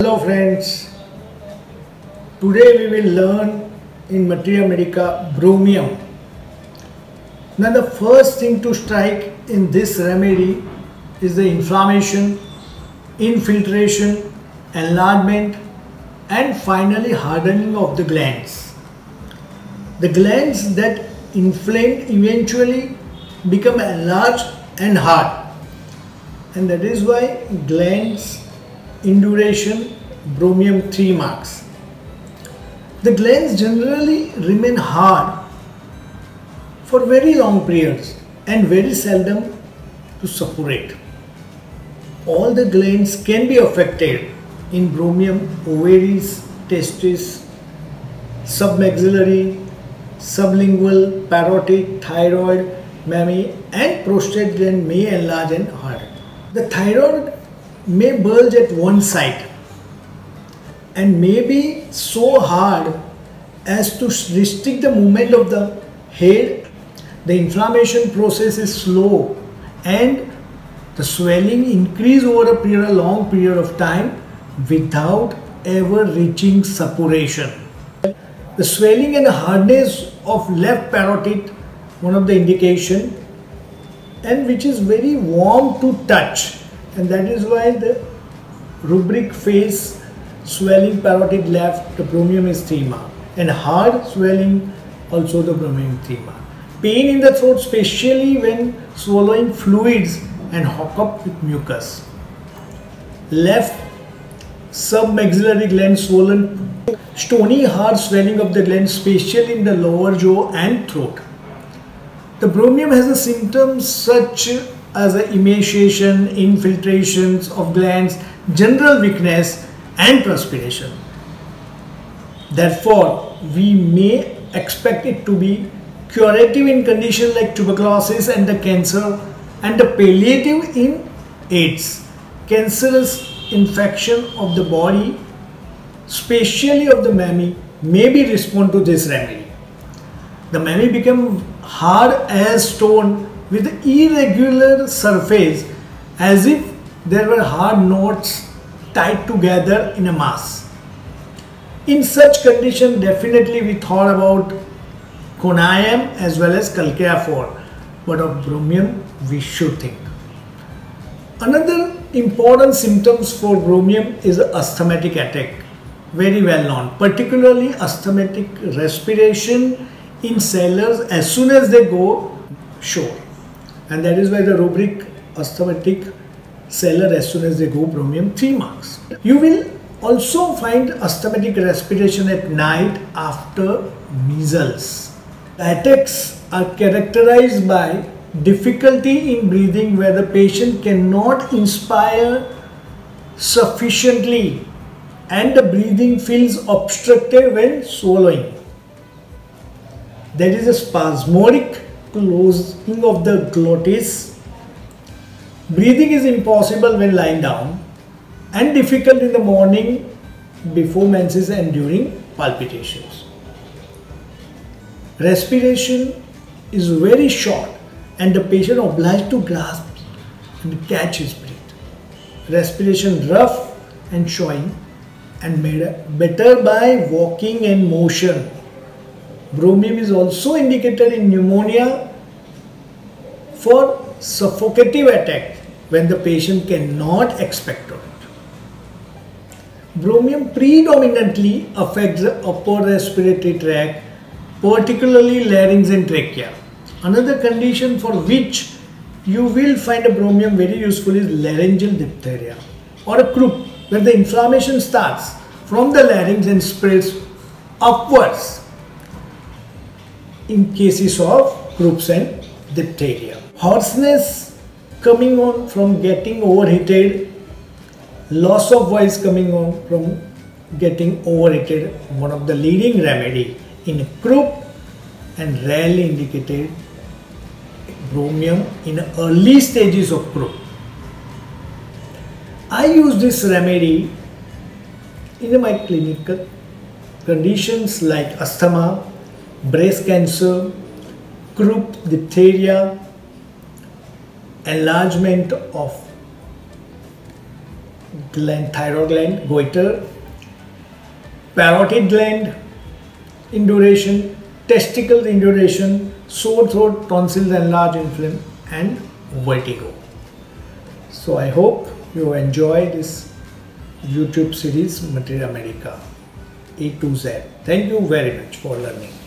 Hello friends, today we will learn in Materia Medica Bromium. Now the first thing to strike in this remedy is the inflammation, infiltration, enlargement and finally hardening of the glands. The glands that inflamed eventually become enlarged and hard, and that is why glands induration bromium 3 marks. The glands generally remain hard for very long periods and very seldom to suppurate. All the glands can be affected in bromium: ovaries, testes, submaxillary, sublingual, parotid, thyroid, mammae and prostate gland may enlarge and harden. The thyroid may bulge at one side and may be so hard as to restrict the movement of the head. The inflammation process is slow and the swelling increases over a long period of time without ever reaching suppuration. The swelling and hardness of left parotid, one of the indications, and which is very warm to touch. And that is why the rubric face swelling parotid left, the bromium is 3 mark, and hard swelling also the bromium 3 mark. Pain in the throat, especially when swallowing fluids and hock up with mucus. Left submaxillary gland swollen, stony hard swelling of the gland, especially in the lower jaw and throat. The bromium has a symptoms such as emaciation, infiltrations of glands, general weakness and perspiration. Therefore, we may expect it to be curative in conditions like tuberculosis and the cancer, and the palliative in AIDS, cancerous infection of the body, especially of the mammae, may be respond to this remedy. The mammae become hard as stone with irregular surface, as if there were hard knots tied together in a mass. In such condition, definitely we thought about conium as well as calciafor, but of bromium we should think. Another important symptoms for bromium is asthmatic attack, very well known, particularly asthmatic respiration in sailors as soon as they go shore. And that is why the rubric asthmatic sailor as soon as they go, bromium 3 marks. You will also find asthmatic respiration at night after measles. The attacks are characterized by difficulty in breathing, where the patient cannot inspire sufficiently and the breathing feels obstructed when swallowing. There is a spasmodic closing of the glottis. Breathing is impossible when lying down and difficult in the morning, before menses and during palpitations. Respiration is very short and the patient obliged to grasp and catch his breath. Respiration rough and showing and made better by walking and motion. Bromium is also indicated in pneumonia for suffocative attack when the patient cannot expectorate. Bromium predominantly affects the upper respiratory tract, particularly larynx and trachea. Another condition for which you will find a bromium very useful is laryngeal diphtheria or a croup, where the inflammation starts from the larynx and spreads upwards in cases of croups and diphtheria. Hoarseness coming on from getting overheated, loss of voice coming on from getting overheated, one of the leading remedy in croup and rarely indicated bromium in early stages of croup. I use this remedy in my clinical conditions like asthma, breast cancer, croup, diphtheria, enlargement of gland, thyroid gland, goitre, parotid gland, induration, testicle induration, sore throat, tonsils enlarge and inflame, and vertigo. So I hope you enjoy this YouTube series Materia Medica A2Z. Thank you very much for learning.